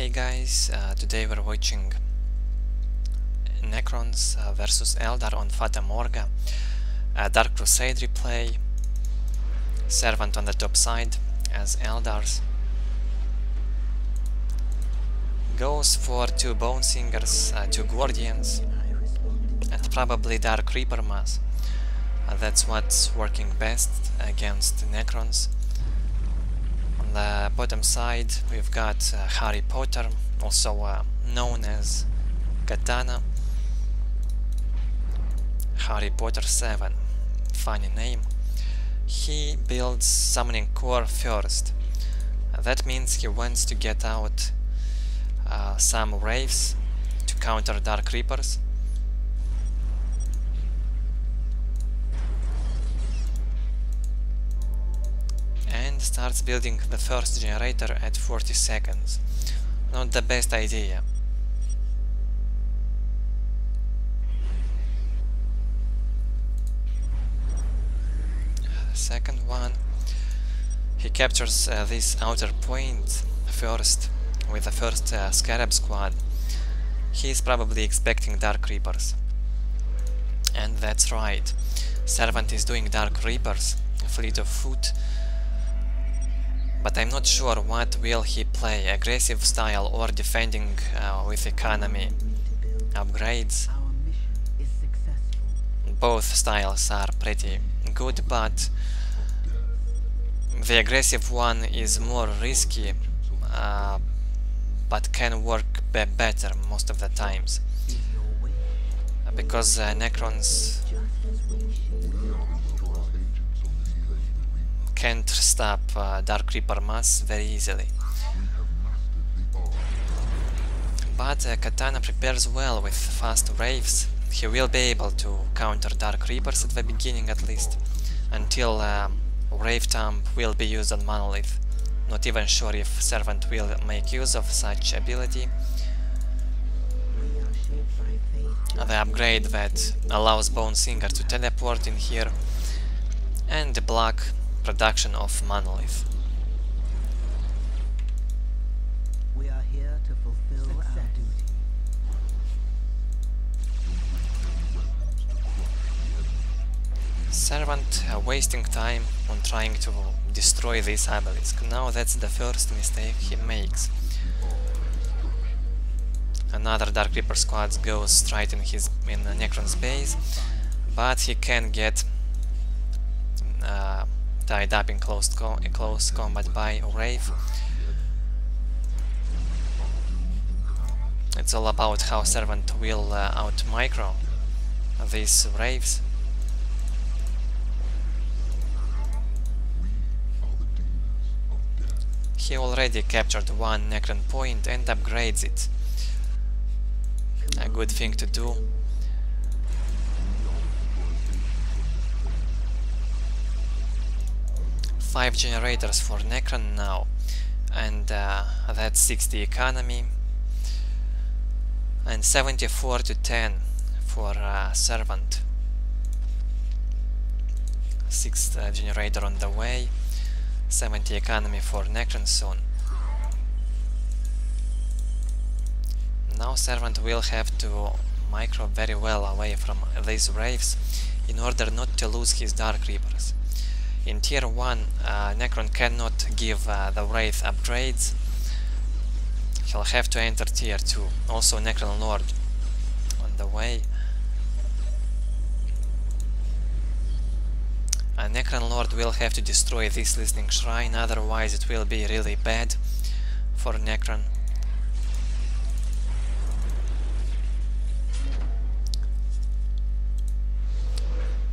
Hey guys, today we're watching Necrons vs Eldar on Fata Morga, Dark Crusade replay, Servant on the top side as Eldars, goes for two Bonesingers, two Guardians, and probably Dark Reaper mass. That's what's working best against Necrons. On the bottom side we've got Harry Potter, also known as Katana. Harry Potter 7, funny name. He builds Summoning Core first. That means he wants to get out some Wraiths to counter Dark Reapers. And starts building the first generator at 40 seconds. Not the best idea. Second one. He captures this outer point first with the first Scarab Squad. He is probably expecting Dark Reapers. And that's right. Servant is doing Dark Reapers, a fleet of foot. But I'm not sure what will he play, aggressive style or defending with economy upgrades. Both styles are pretty good, but the aggressive one is more risky, but can work better most of the times. Because Necrons can't stop Dark Reaper mass very easily. But Katana prepares well with fast waves. He will be able to counter Dark Reapers at the beginning at least, until Wraith Thumb will be used on Monolith. Not even sure if Servant will make use of such ability. The upgrade that allows Bonesinger to teleport in here and block production of Monolith. We are here to fulfill our duty. Servant wasting time on trying to destroy this Abelisk. Now that's the first mistake he makes. Another Dark Reaper squad goes straight in Necron's base, but he can get tied up in close combat by Wraith. It's all about how Servant will out-micro these Wraiths. He already captured one Necron point and upgrades it. A good thing to do. Five generators for Necron now, and that's 60 economy and 74 to 10 for Servant. Sixth generator on the way, 70 economy for Necron soon. Now Servant will have to micro very well away from these Wraiths in order not to lose his Dark Reapers. In tier 1, Necron cannot give the Wraith upgrades. He'll have to enter tier 2. Also Necron Lord on the way. Necron Lord will have to destroy this Listening Shrine, otherwise it will be really bad for Necron.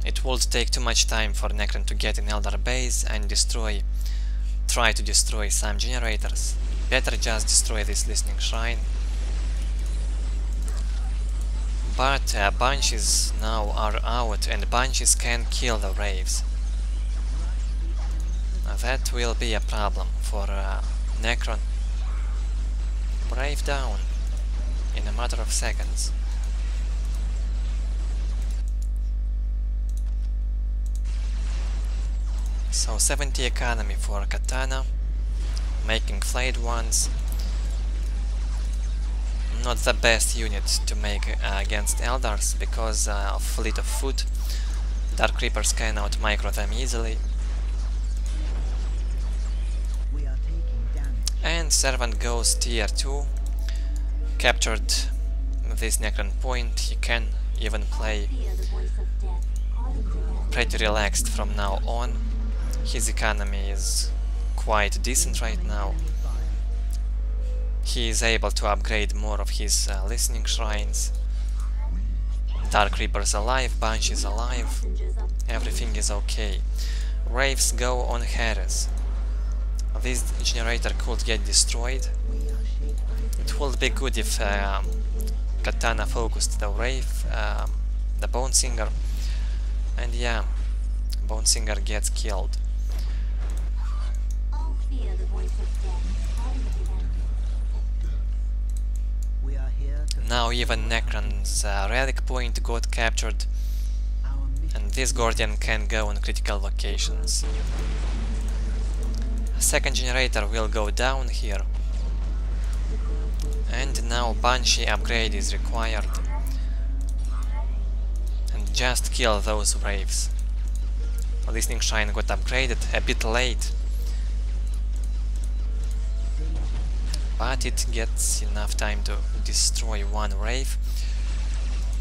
It would take too much time for Necron to get in Eldar base and try to destroy some generators. Better just destroy this Listening Shrine. But Banshees now are out, and Banshees can kill the Wraiths. That will be a problem for Necron. Wraith down in a matter of seconds. So 70 economy for Katana, making flayed ones, not the best unit to make against Eldars because of Fleet of Foot. Dark Reapers can outmicro them easily. And Servant goes tier 2. Captured this Necron point, he can even play pretty relaxed from now on. His economy is quite decent right now. He is able to upgrade more of his listening shrines. Dark Reaper's alive, Banshees alive, everything is okay. Wraiths go on Harris. This generator could get destroyed. It would be good if Katana focused the Wraith, the Bonesinger, and yeah, Bonesinger gets killed. Now even Necron's Relic Point got captured, and this Guardian can go on critical locations. A second generator will go down here. And now Banshee upgrade is required. And just kill those Wraiths. Listening Shrine got upgraded a bit late, but it gets enough time to destroy one Wraith,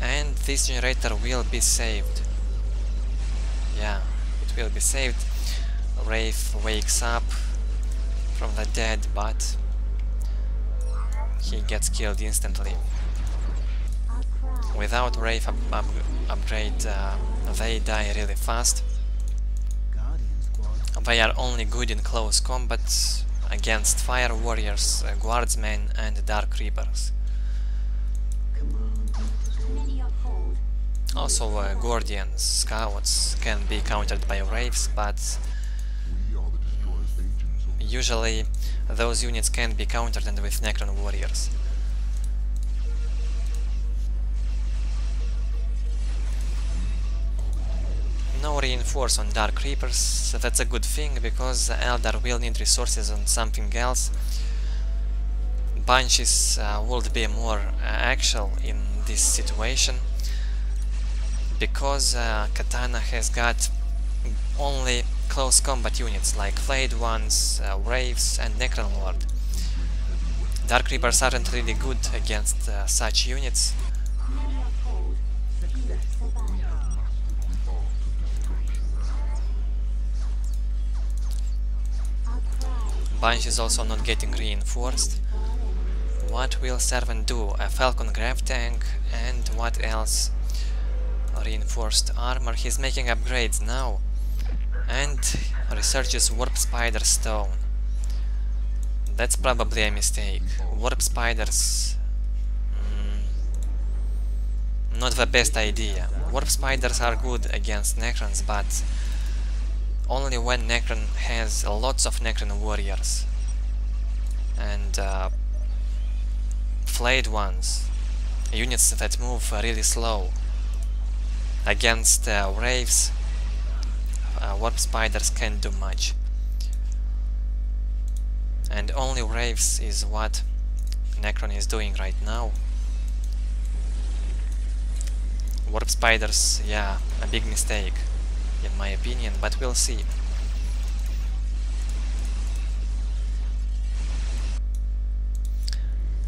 and this generator will be saved. Yeah, it will be saved. Wraith wakes up from the dead, but he gets killed instantly. Without Wraith upgrade, they die really fast. They are only good in close combat against Fire Warriors, Guardsmen and Dark Reapers. Also Guardians, Scouts can be countered by Wraiths, but usually those units can be countered and with Necron Warriors. No reinforce on Dark Reapers, so that's a good thing because Eldar will need resources on something else. Banshees would be more actual in this situation because Katana has got only close combat units like flayed ones, Wraiths and Necron Lord. Dark Reapers aren't really good against such units. Banshee is also not getting reinforced. What will Servant do? A Falcon grav tank and what else? Reinforced armor. He's making upgrades now and researches Warp Spider stone. That's probably a mistake. Warp Spiders... not the best idea. Warp Spiders are good against Necrons, but only when Necron has lots of Necron Warriors and flayed ones, units that move really slow. Against Wraiths, Warp Spiders can't do much, and only Wraiths is what Necron is doing right now. Warp Spiders, yeah, a big mistake in my opinion, but we'll see.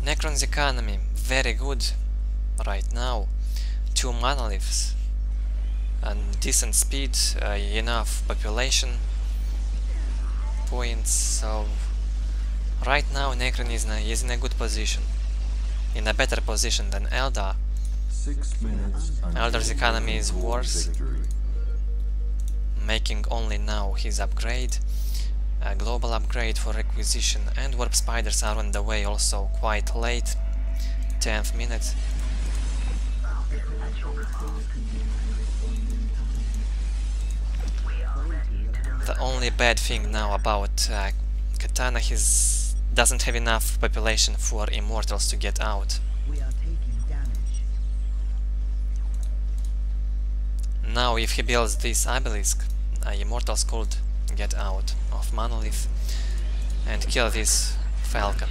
Necron's economy very good right now. 2 monoliths and decent speed, enough population points, so right now Necron is in a good position, in a better position than Eldar. Eldar's economy is worse, making only now his upgrade, a global upgrade for requisition, and Warp Spiders are on the way also quite late, 10th minute. The only bad thing now about Katana is he doesn't have enough population for Immortals to get out. Now if he builds this Abelisk, Immortals could get out of Monolith and kill this Falcon.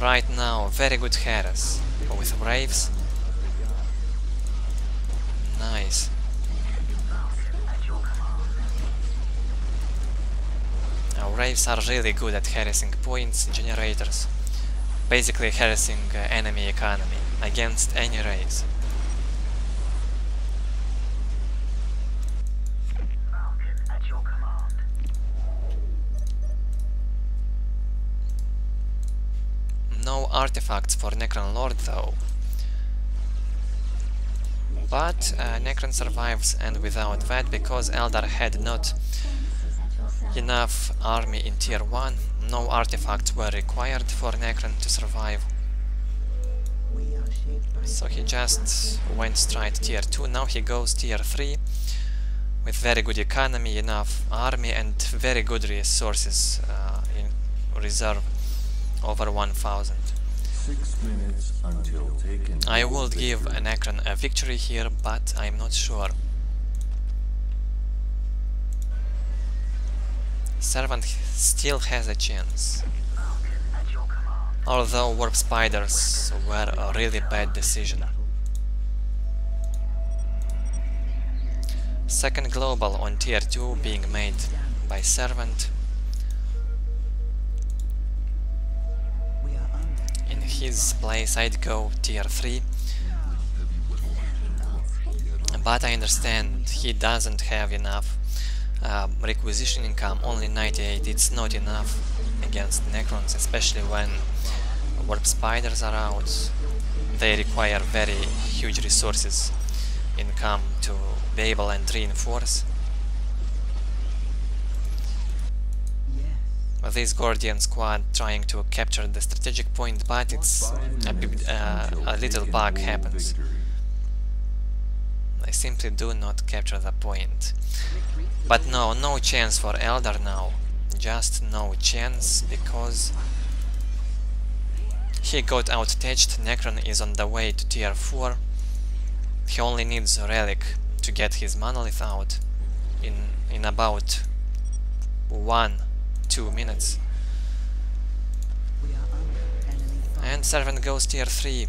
right now. Very good Harris. Oh, with Wraiths. Nice. Now, Wraiths are really good at harassing points, generators. Basically harassing enemy economy against any race. No artifacts for Necron Lord though. But Necron survives, and without that, because Eldar had not enough army in tier 1, no artifacts were required for Necron to survive. So he just went straight tier 2, now he goes tier 3 with very good economy, enough army and very good resources in reserve. Over 1,000. I would give Necron a victory here, but I'm not sure. Servant still has a chance. Although Warp Spiders were a really bad decision. Second global on tier 2 being made by Servant. His place I'd go tier 3, but I understand he doesn't have enough requisition income, only 98, it's not enough against Necrons, especially when Warp Spiders are out. They require very huge resources income to be able and reinforce. This Guardian squad trying to capture the strategic point, but it's a little bug happens. They simply do not capture the point. But no chance for Eldar now. Just no chance, because he got outtouched. Necron is on the way to tier 4. He only needs a relic to get his monolith out in about 1-2 minutes, and Servant goes tier 3,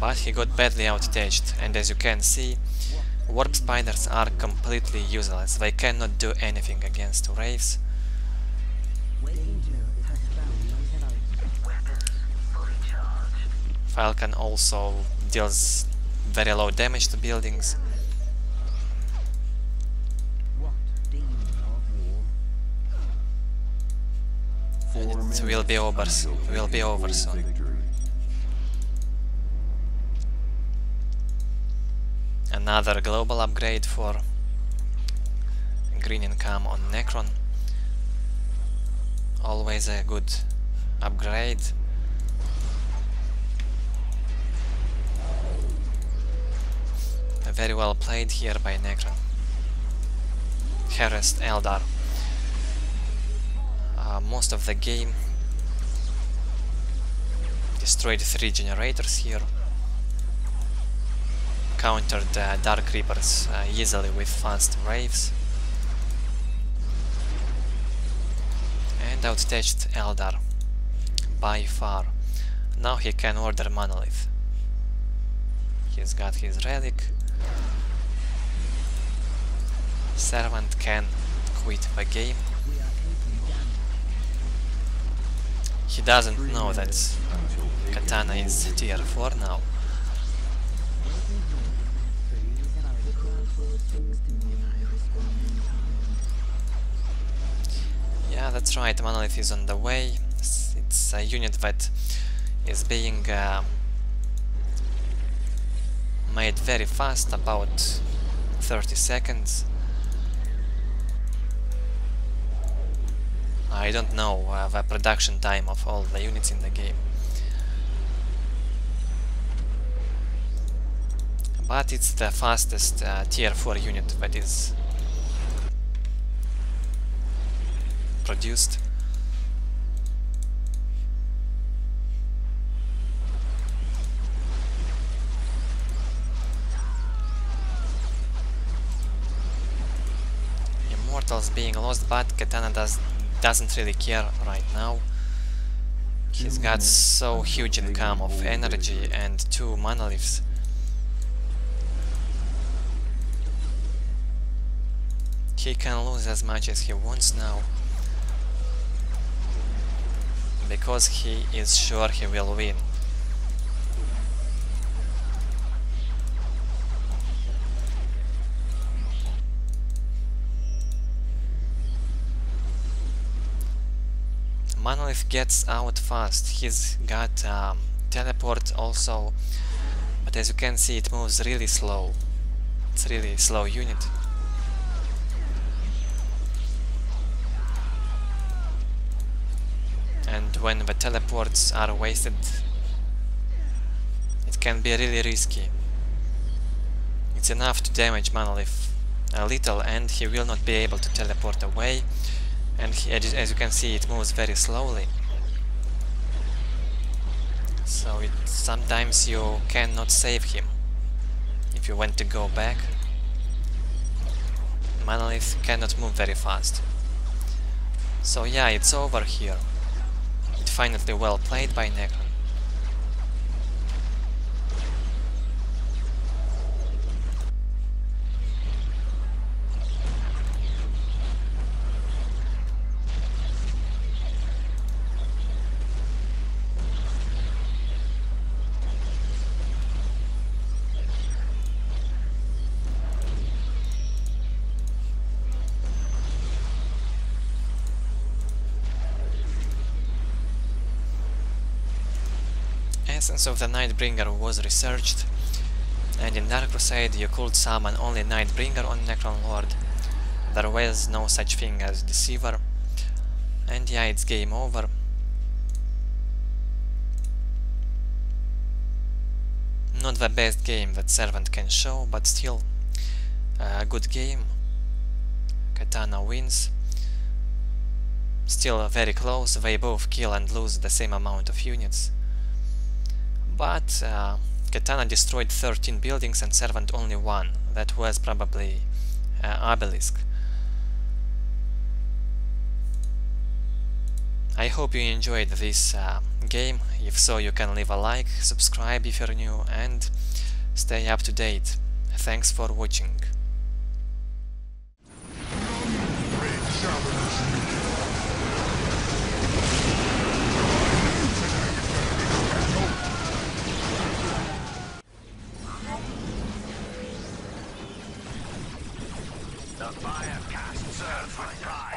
but he got badly outtouched, and as you can see, Warp Spiders are completely useless. They cannot do anything against Wraiths. Falcon also deals very low damage to buildings. And it will be over soon. Another global upgrade for green income on Necron. Always a good upgrade. Very well played here by Necron. Harassed Eldar most of the game. Destroyed 3 generators here. Countered Dark Reapers easily with fast waves. And outtouched Eldar by far. Now he can order Monolith. He's got his relic. Servant can quit the game. He doesn't know that Katana is tier 4 now. Yeah, that's right, Monolith is on the way. It's a unit that is being made very fast, about 30 seconds. I don't know the production time of all the units in the game. But it's the fastest tier 4 unit that is produced. Immortals being lost, but Katana does doesn't really care right now. He's got so huge income of energy and 2 monoliths. He can lose as much as he wants now, because he is sure he will win. Monolith gets out fast. He's got teleport also, but as you can see it moves really slow. It's really slow unit. And when the teleports are wasted, it can be really risky. It's enough to damage Monolith a little and he will not be able to teleport away. And he, as you can see, it moves very slowly, so sometimes you cannot save him. If you want to go back, Monolith cannot move very fast. So yeah, it's over here. It's finally well played by Necron. Essence of the Nightbringer was researched, and in Dark Crusade you could summon only Nightbringer on Necron Lord. There was no such thing as Deceiver, and yeah, it's game over. Not the best game that Servant can show, but still a good game. Katana wins. Still very close, they both kill and lose the same amount of units. But Katana destroyed 13 buildings and Servant only 1. That was probably Abelisk. I hope you enjoyed this game. If so, you can leave a like, subscribe if you're new, and stay up to date. Thanks for watching. Fire cast, search with fire.